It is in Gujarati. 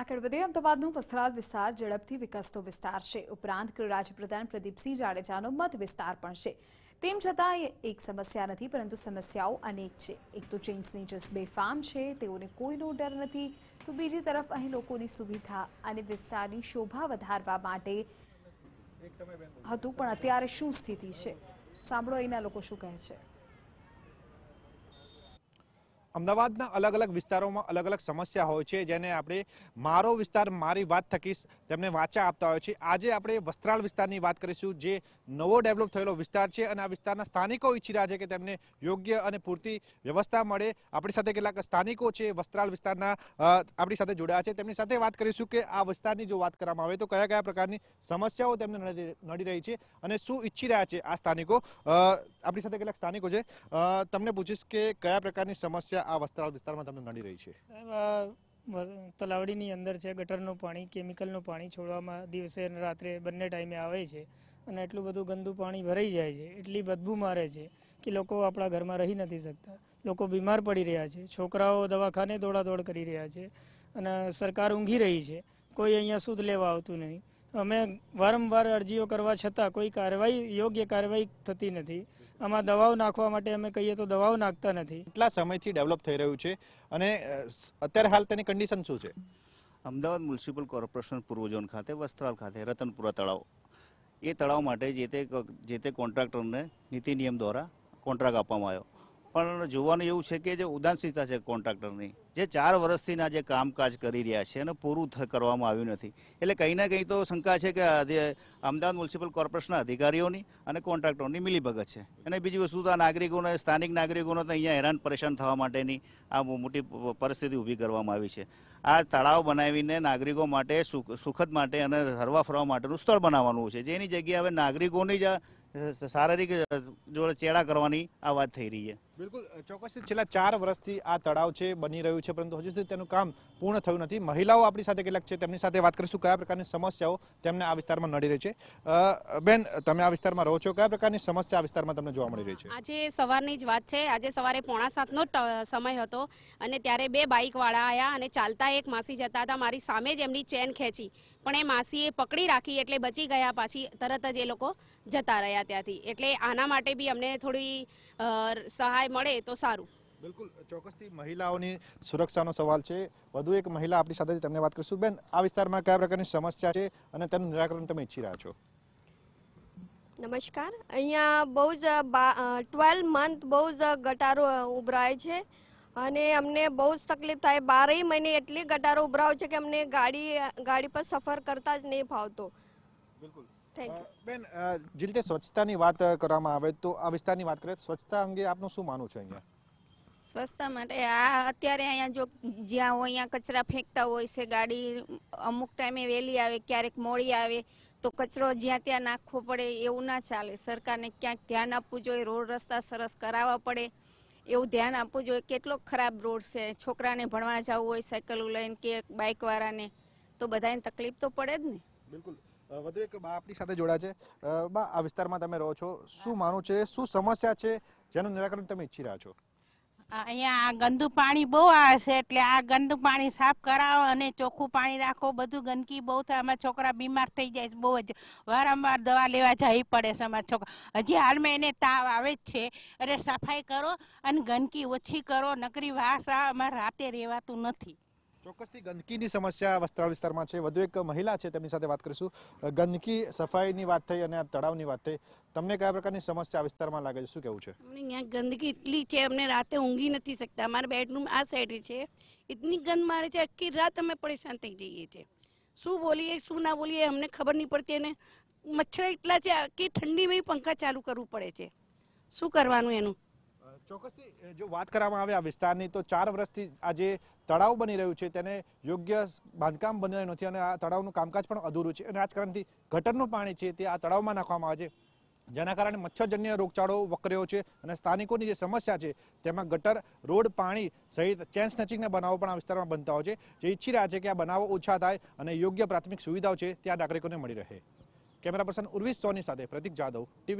આગળ વધે અમદાવાદનો વસ્ત્રાલ વિસ્તાર ઝડપથી વિકસતો વિસ્તાર છે. ઉપરાંત ક્રીડાજી પ્રધાન પ્રદીપસિંહ જાડેજાનો મત વિસ્તાર પણ છે. તેમ છતાં એ એક સમસ્યા નથી, પરંતુ સમસ્યાઓ અનેક છે. એક તો ચેઇન સ્નેચર્સ બેફામ છે, તેઓને કોઈનો ડર નથી, તો બીજી તરફ અહીં લોકોની સુવિધા અને વિસ્તારની શોભા વધારવા માટે હતું, પણ અત્યારે શું સ્થિતિ છે સાંભળો અહીંના લોકો શું કહે છે. अमदावादना अलग अलग विस्तारों में अलग अलग समस्या होय छे, जेने आपणे मारो विस्तार मारी वात थकी तेमने वाचा आपता होय छे। आजे आपणे वस्त्राल विस्तारनी वात करीशुं, जे नवो डेवलप थयेलो विस्तार छे अने आ विस्तारना स्थानिको ईच्छी रह्या छे के तेमने योग्य अने पूरती व्यवस्था मळे। आपणी साथे केटलाक स्थानिको छे वस्त्राल विस्तारना आपणी साथे जोडाया छे, तेमनी साथे वात करीशुं के आ विस्तारनी जो वात करवामां आवे तो कया कया प्रकारनी समस्याओ तेमने नडी रही छे अने शुं ईच्छी रह्या छे आ स्थानिको। आपणी साथे केटलाक स्थानिको छे, तमने पूछीश के कया प्रकारनी समस्या आ वस्त्राल विस्तार में तमने नडी रही छे। तलावड़ी नी अंदर छे, गटरनो पाणी केमिकलनो पाणी छोड़वामां दिवसे ने रात्रे बंने टाइमे आवे छे अने एटलुं बधुं गंदु पाणी भराई जाय छे, एटली बदबू मारे छे कि लोको आपणा घरमां रही नथी शकता, लोको बीमार पड़ी रह्या छे, छोकराओ दवाखाने दौड़ादौड़ करी रह्या छे अने सरकार ऊंघी रही छे, कोई अहींया सुध लेवा आवतुं नहीं। अमे वारंवार अरजीओ करवा छतां कोई कार्यवाही योग्य कार्यवाही थती नथी। आमां दवाओ नाखवा माटे अमे कहीए तो दवाओ नाखता नथी। એટલા સમયથી ડેવલપ થઈ રહ્યું છે અને અત્યારે હાલ તેની કન્ડિશન શું છે? અમદાવાદ મ્યુનિસિપલ કોર્પોરેશન પૂર્વ ઝોન ખાતે વસ્ત્રાલ ખાતે રતનપુરા તળાવ, એ તળાવ માટે જે તે કોન્ટ્રાક્ટરને નીતિ નિયમ દ્વારા કોન્ટ્રાક્ટ આપવામાં આવ્યો, પણ જોવાનું એવું છે કે જે ઉદાસીનતા છે કોન્ટ્રાક્ટરની, જે 4 વર્ષથીના જે કામકાજ કરી રહ્યા છે અને પૂરું કરવામાં આવ્યું નથી, એટલે કંઈ ના કંઈ તો શંકા છે કે અમદાવાદ મ્યુનિસિપલ કોર્પોરેશનના અધિકારીઓની અને કોન્ટ્રાક્ટરોની મિલીભગત છે. અને બીજી વસ્તુ તો આ નાગરિકોને, સ્થાનિક નાગરિકોને તો અહીંયા હેરાન પરેશાન થવા માટેની આ મોટી પરિસ્થિતિ ઊભી કરવામાં આવી છે. આ તળાવ બનાવીને નાગરિકો માટે સુખદ માટે અને હરવા ફરવા માટેનું સ્થળ બનાવવાનું છે, જેની જગ્યાએ હવે નાગરિકોની જ શારીરિક જોડે ચેડા કરવાની આ વાત થઈ રહી છે. બિલકુલ ચોક્કસથી છેલ્લા 4 વર્ષથી આ તળાવ છે બની રહ્યું છે, પરંતુ હજુ સુધી તેનું કામ પૂર્ણ થયું નથી. મહિલાઓ આપણી સાથે કેટલાક છે, તેમની સાથે વાત કરીશું કયા પ્રકારની સમસ્યાઓ તેમને આ વિસ્તારમાં નડી રહી છે. બેન, તમે આ વિસ્તારમાં રહો છો, કયા પ્રકારની સમસ્યા આ વિસ્તારમાં તમને જોવા મળી રહી છે? આજે સવારની જ વાત છે, આજે સવારે 6:45નો સમય હતો અને ત્યારે 2 બાઇકવાળા આવ્યા અને ચાલતા એક માસી જતા હતા, મારી સામે જ એમની ચેન ખેંચી, પણ એ માસીએ પકડી રાખી એટલે બચી ગયા, પાછી તરત જ એ લોકો જતા રહ્યા ત્યાંથી. એટલે આના માટે બી અમને થોડી સહાય મળે તો સારું. બિલકુલ ચોક્કસથી મહિલાઓની સુરક્ષાનો સવાલ છે. વધુ એક મહિલા આપણી સાથે તમને વાત કરીશું. બેન, આ વિસ્તારમાં કયા પ્રકારની સમસ્યા છે અને તેનું નિરાકરણ તમે ઈચ્છી રહ્યા છો? નમસ્કાર, અહીંયા બહુ જ 12 મંથ બહુ જ ગટારો ઉભરાય છે અને અમને બહુ જ તકલીફ થાય. 12 મહિને એટલી ગટારો ઉભરાવ છે કે અમને ગાડી પર સફર કરતા જ નહીં ફાવતો. બિલકુલ થેન્ક યુ બેન. જે રીતે સ્વચ્છતાની વાત કરવામાં આવે તો આ વિસ્તારની વાત કરીએ, સ્વચ્છતા અંગે આપનું શું માનવું છે? અહીંયા સ્વચ્છતા માટે અત્યારે અહીંયા જો જ્યાં હોય અહીંયા કચરા ફેંકતા હોય છે, ગાડી અમુક ટાઈમે વહેલી આવે, ક્યારેક મોડી આવે, તો કચરો જ્યાં ત્યાં નાખવો પડે એવું ના ચાલે. સરકારને ક્યાંક ધ્યાન આપવું જોઈએ, રોડ રસ્તા સરસ કરાવવા પડે એવું ધ્યાન આપવું જોઈએ. કેટલો ખરાબ રોડ છે, છોકરાને ભણવા જવું હોય સાયકલ લઈને કે બાઇક વાળાને, તો બધાને તકલીફ તો પડે જ ને. બિલકુલ વધુ એક બા આપણી સાથે જોડાય છે. બા, આ વિસ્તારમાં તમે રહો છો, શું માનું છે, શું સમસ્યા છે જેનું નિરાકરણ તમે ઈચ્છી રહ્યા છો? અહીંયા ગંદુ પાણી બહુ આવે છે, એટલે આ ગંદુ પાણી સાફ કરાવો અને ચોખ્ખું પાણી રાખો. બધું ગંદકી બહુ થાય, અમારા છોકરા બીમાર થઈ જાય છે, બહુ જ વારંવાર દવા લેવા જવી પડે છે અમારા છોકરા. હજી હાલમાં એને તાવ આવે જ છે, એટલે સફાઈ કરો અને ગંદકી ઓછી કરો, નકરી વાસ આવે, અમારે રાતે રહેવાતું નથી. ચોક્કસથી ગંદકીની સમસ્યા વસ્ત્રાલ વિસ્તારમાં છે. વધુ એક મહિલા છે, તેમની સાથે વાત કરીશું. ગંદકી, સફાઈની વાત થઈ અને આ તળાવની વાત થઈ, તમને કયા પ્રકારની સમસ્યા વિસ્તારમાં લાગે છે, શું કહેવું છે? અહીંયા ગંદકી એટલી છે, અમને રાતે ઊંઘી નથી શકતા. અમારા બેડરૂમ આ સાઈડ છે, એટલી ગંધ મારે છે, આખી રાત અમે પરેશાન થઈ જઈએ છીએ. શું બોલીએ શું ના બોલીએ અમને ખબર નહીં પડતી. અને મચ્છર એટલા છે, આખી ઠંડીમાં પંખા ચાલુ કરવું પડે છે. શું કરવાનું એનું? ચોક્કસથી જો વાત કરવામાં આવે આ વિસ્તારની, તો 4 વર્ષથી આ જે તળાવ બની રહ્યું છે તેને યોગ્ય બાંધકામ બન્યું નથી અને આ તળાવનું કામકાજ પણ અધૂરું છે. અને આ જ કારણથી ગટરનું પાણી છે તે આ તળાવમાં નાખવામાં આવે છે, જેના કારણે મચ્છરજન્ય રોગચાળો વકર્યો છે. અને સ્થાનિકોની જે સમસ્યા છે તેમાં ગટર, રોડ, પાણી સહિત ચેન સ્નેચિંગના બનાવો પણ આ વિસ્તારમાં બનતા હોય છે, જે ઈચ્છી રહ્યા છે કે આ બનાવો ઓછા થાય અને યોગ્ય પ્રાથમિક સુવિધાઓ છે ત્યાં નાગરિકોને મળી રહે. કેમેરા પર્સન ઉર્વિશ સોની સાથે પ્રતિક જાદવ, ટીવી